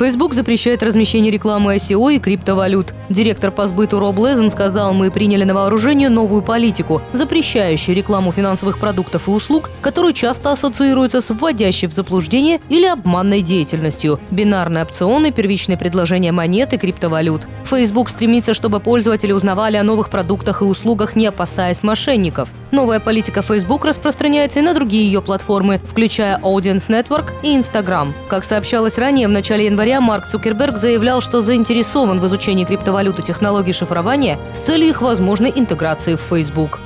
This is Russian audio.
Facebook запрещает размещение рекламы SEO и криптовалют. Директор по сбыту Роб Лезен сказал: «Мы приняли на вооружение новую политику, запрещающую рекламу финансовых продуктов и услуг, которые часто ассоциируются с вводящей в заблуждение или обманной деятельностью, бинарные опционы, первичные предложения монет и криптовалют». Facebook стремится, чтобы пользователи узнавали о новых продуктах и услугах, не опасаясь мошенников. Новая политика Facebook распространяется и на другие ее платформы, включая Audience Network и Instagram. Как сообщалось ранее, в начале января Марк Цукерберг заявлял, что заинтересован в изучении криптовалют и технологий шифрования с целью их возможной интеграции в Facebook.